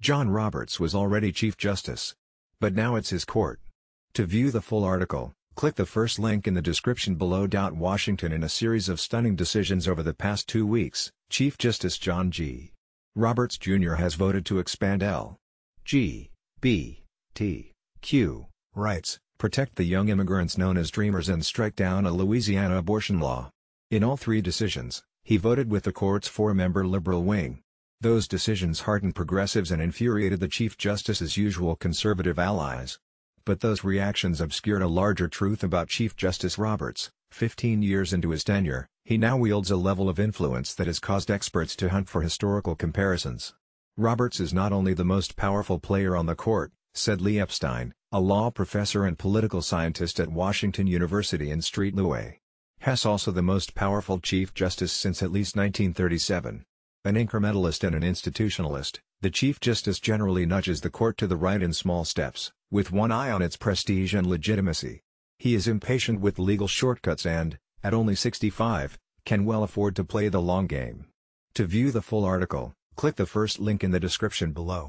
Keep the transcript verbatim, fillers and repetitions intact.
John Roberts was already Chief Justice. But now it's his court. To view the full article, click the first link in the description below. Washington, in a series of stunning decisions over the past two weeks, Chief Justice John G. Roberts Junior has voted to expand L G B T Q rights, protect the young immigrants known as Dreamers, and strike down a Louisiana abortion law. In all three decisions, he voted with the court's four-member liberal wing. Those decisions heartened progressives and infuriated the Chief Justice's usual conservative allies. But those reactions obscured a larger truth about Chief Justice Roberts. Fifteen years into his tenure, he now wields a level of influence that has caused experts to hunt for historical comparisons. Roberts is not only the most powerful player on the court, said Lee Epstein, a law professor and political scientist at Washington University in Saint Louis. He's also the most powerful Chief Justice since at least nineteen thirty-seven. An incrementalist and an institutionalist, the Chief Justice generally nudges the court to the right in small steps, with one eye on its prestige and legitimacy. He is impatient with legal shortcuts and, at only sixty-five, can well afford to play the long game. To view the full article, click the first link in the description below.